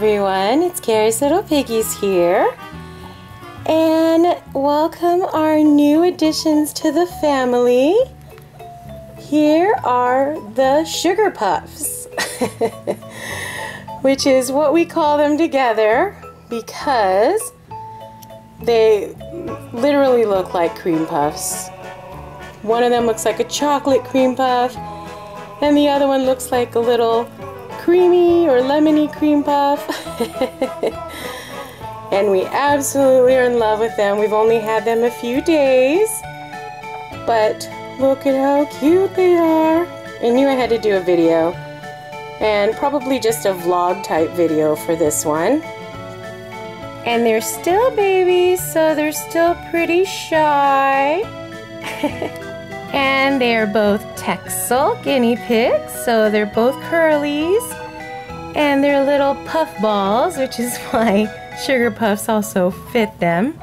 everyone, it's Cari's Little Piggies here, and welcome our new additions to the family. Here are the Sugar Puffs, which is what we call them together because they literally look like cream puffs. One of them looks like a chocolate cream puff, and the other one looks like a little creamy or lemony cream puff. And we absolutely are in love with them. We've only had them a few days, but look at how cute they are. I knew I had to do a video, and probably just a vlog type video for this one. And they're still babies, so they're still pretty shy. And they are both Texel guinea pigs, so they're both curlies. And they're little puff balls, which is why Sugar Puffs also fit them.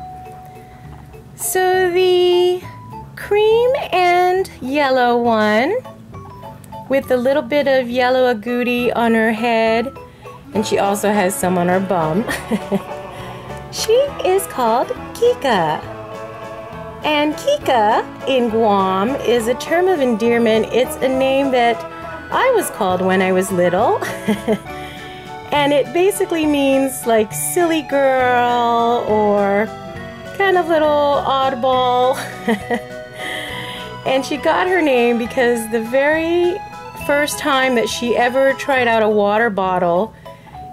So the cream and yellow one, with a little bit of yellow agouti on her head, and she also has some on her bum. She is called Kika. And Kika in Guam is a term of endearment. It's a name that I was called when I was little. And it basically means like silly girl or kind of little oddball. And she got her name because the very first time that she ever tried out a water bottle,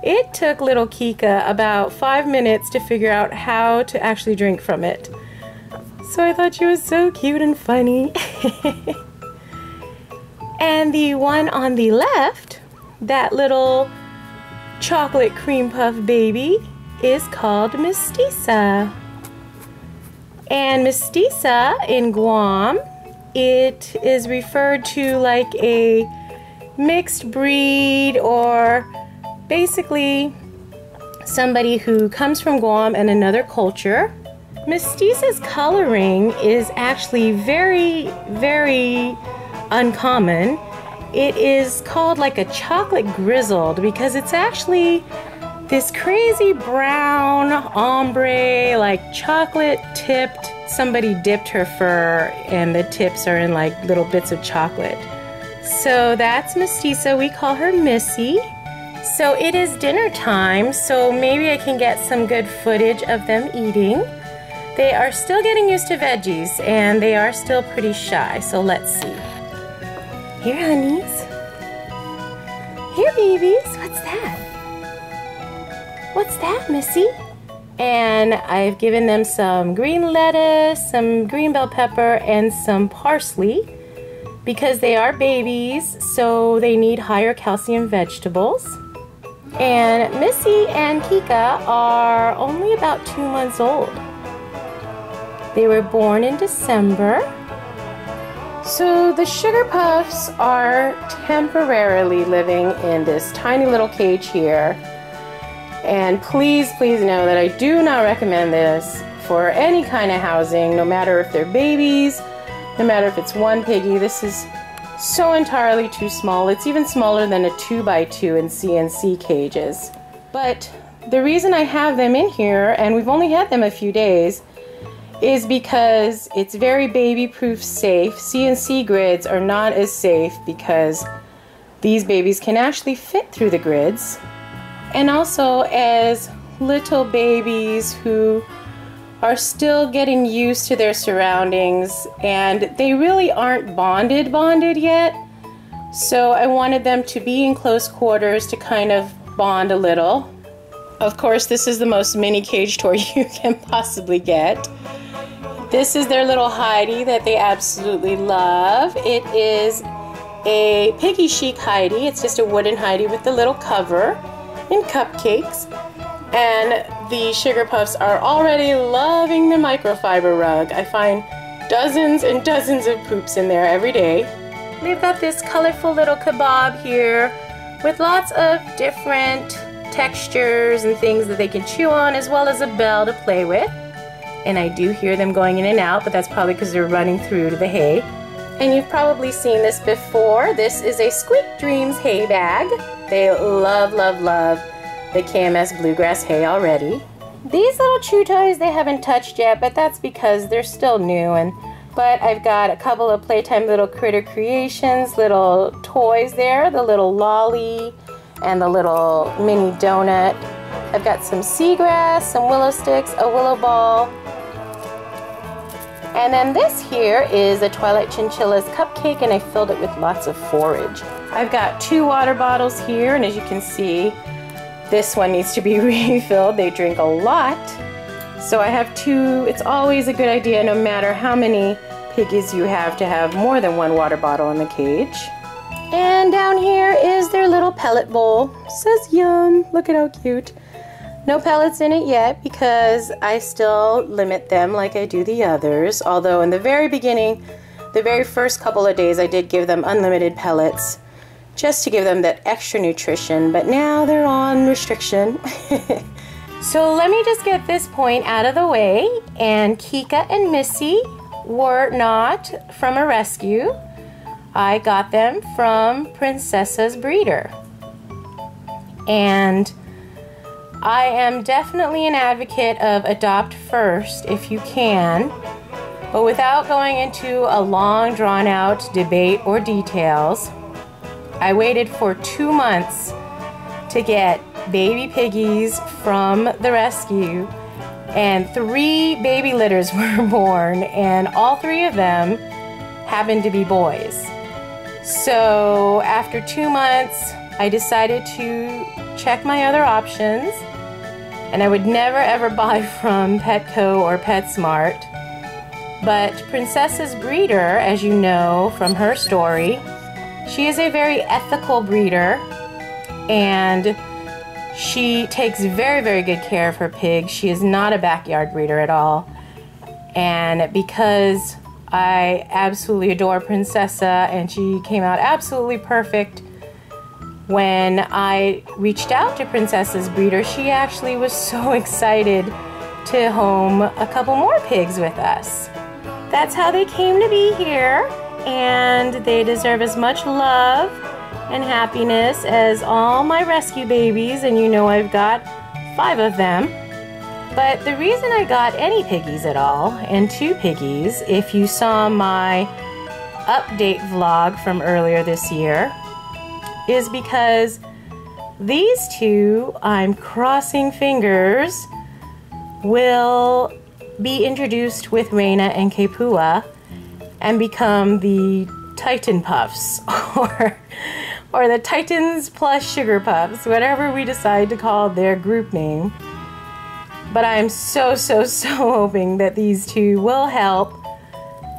it took little Kika about 5 minutes to figure out how to actually drink from it. So I thought she was so cute and funny. And the one on the left, that little chocolate cream puff baby, is called Mestiza. And Mestiza in Guam, it is referred to like a mixed breed, or basically somebody who comes from Guam and another culture. Mestiza's coloring is actually very, very uncommon. It is called like a chocolate grizzled because it's actually this crazy brown ombre, like chocolate tipped. Somebody dipped her fur and the tips are in like little bits of chocolate. So that's Mestiza. We call her Missy. So it is dinner time, so maybe I can get some good footage of them eating. They are still getting used to veggies and they are still pretty shy, so let's see. Here, honeys. Here, babies. What's that? What's that, Missy? And I've given them some green lettuce, some green bell pepper, and some parsley because they are babies, so they need higher calcium vegetables. And Missy and Kika are only about 2 months old. They were born in December. So the Sugar Puffs are temporarily living in this tiny little cage here. And please, please know that I do not recommend this for any kind of housing, no matter if they're babies, no matter if it's one piggy. This is so entirely too small. It's even smaller than a 2x2 in CNC cages. But the reason I have them in here, and we've only had them a few days, is because it's very baby-proof safe. CNC grids are not as safe because these babies can actually fit through the grids. And also, as little babies who are still getting used to their surroundings, and they really aren't bonded yet, so I wanted them to be in close quarters to kind of bond a little. Of course, this is the most mini cage tour you can possibly get. This is their little hidey that they absolutely love. It is a Piggy Chic hidey. It's just a wooden hidey with a little cover and cupcakes. And the Sugar Puffs are already loving the microfiber rug. I find dozens and dozens of poops in there every day. They've got this colorful little kebab here with lots of different textures and things that they can chew on, as well as a bell to play with. And I do hear them going in and out, but that's probably because they're running through to the hay. And you've probably seen this before. This is a Squeak Dreams hay bag. They love the KMS Bluegrass hay already. These little chew toys they haven't touched yet, but that's because they're still new. But I've got a couple of Playtime little Critter Creations, little toys there, the little lolly and the little mini donut. I've got some seagrass, some willow sticks, a willow ball. And then this here is a Twilight Chinchilla's cupcake, and I filled it with lots of forage. I've got 2 water bottles here, and as you can see, this one needs to be refilled. They drink a lot. So I have 2. It's always a good idea, no matter how many piggies you have, to have more than 1 water bottle in the cage. And down here is their little pellet bowl. It says yum. Look at how cute. No pellets in it yet because I still limit them like I do the others, although in the very beginning, the very first couple of days, I did give them unlimited pellets just to give them that extra nutrition, but now they're on restriction. So let me just get this point out of the way, and Kika and Missy were not from a rescue. I got them from Princessa's Breeder. And I am definitely an advocate of adopt first if you can, but without going into a long drawn out debate or details. I waited for 2 months to get baby piggies from the rescue, and 3 baby litters were born, and all 3 of them happened to be boys. So after 2 months, I decided to check my other options, and I would never ever buy from Petco or PetSmart, but Princessa's Breeder, as you know from her story, she is a very ethical breeder, and she takes very, very good care of her pigs. She is not a backyard breeder at all, and because I absolutely adore Princessa, and she came out absolutely perfect, when I reached out to Princessa's Breeder, she actually was so excited to home a couple more pigs with us. That's how they came to be here, and they deserve as much love and happiness as all my rescue babies, and you know I've got 5 of them. But the reason I got any piggies at all, and 2 piggies, if you saw my update vlog from earlier this year, is because these 2, I'm crossing fingers, will be introduced with Raina and Kepua and become the Titan Puffs or the Titans plus Sugar Puffs, whatever we decide to call their group name. But I'm so, so, so hoping that these 2 will help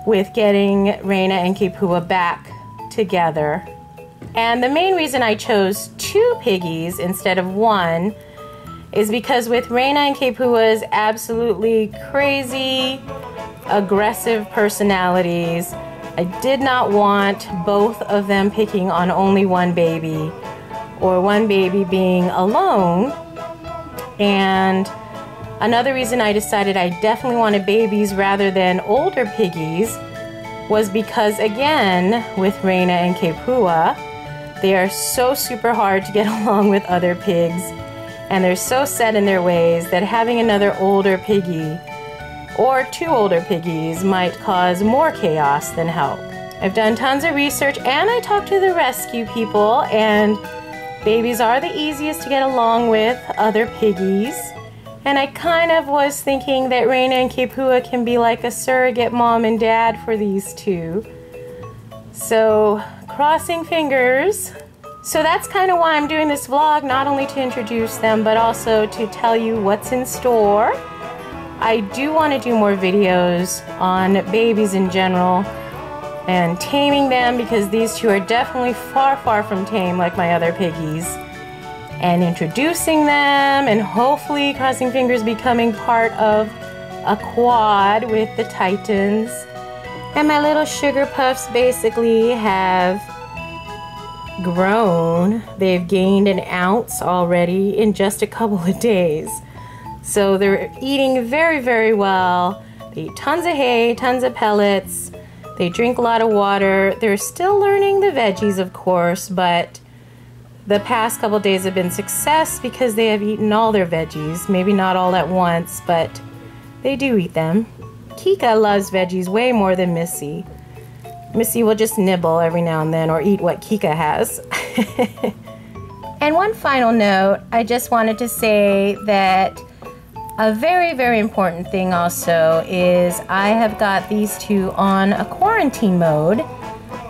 with getting Raina and Kepua back together. And the main reason I chose 2 piggies instead of 1 is because with Raina and Kepua's absolutely crazy, aggressive personalities, I did not want both of them picking on only 1 baby or 1 baby being alone. And another reason I decided I definitely wanted babies rather than older piggies was because, again, with Raina and Kepua, they are so super hard to get along with other pigs, and they're so set in their ways that having another older piggy or 2 older piggies might cause more chaos than help. I've done tons of research, and I talked to the rescue people, and babies are the easiest to get along with other piggies. And I kind of was thinking that Raina and Kepua can be like a surrogate mom and dad for these 2. So, crossing fingers. So that's kind of why I'm doing this vlog, not only to introduce them, but also to tell you what's in store. I do want to do more videos on babies in general and taming them, because these 2 are definitely far, far from tame like my other piggies. And introducing them, and hopefully, crossing fingers, becoming part of a quad with the Titans. And my little Sugar Puffs basically have grown. They've gained an ounce already in just a couple of days. So they're eating very, very well. They eat tons of hay, tons of pellets. They drink a lot of water. They're still learning the veggies, of course, but The past couple days have been success because they have eaten all their veggies. Maybe not all at once, but they do eat them. Kika loves veggies way more than Missy. Missy will just nibble every now and then or eat what Kika has. And one final note, I just wanted to say that a very, very important thing also is I have got these two on a quarantine mode.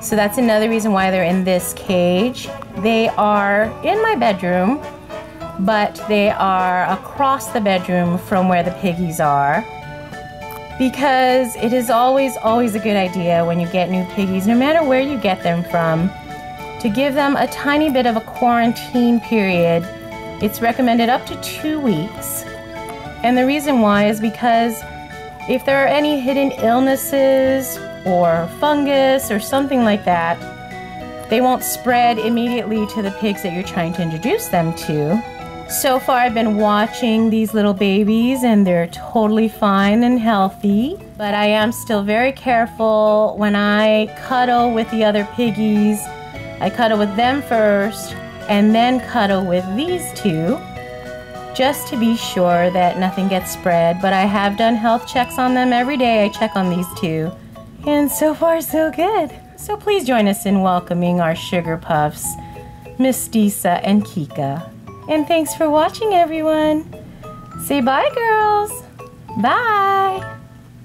So that's another reason why they're in this cage. They are in my bedroom, but they are across the bedroom from where the piggies are, because it is always a good idea when you get new piggies, no matter where you get them from, to give them a tiny bit of a quarantine period. It's recommended up to 2 weeks. And the reason why is because if there are any hidden illnesses or fungus or something like that, they won't spread immediately to the pigs that you're trying to introduce them to. So far I've been watching these little babies and they're totally fine and healthy, but I am still very careful when I cuddle with the other piggies. I cuddle with them first and then cuddle with these two, just to be sure that nothing gets spread. But I have done health checks on them every day. I check on these two, and so far so good. So please join us in welcoming our sugar puffs, Mestiza and Kika. And thanks for watching, everyone. Say bye, girls. Bye.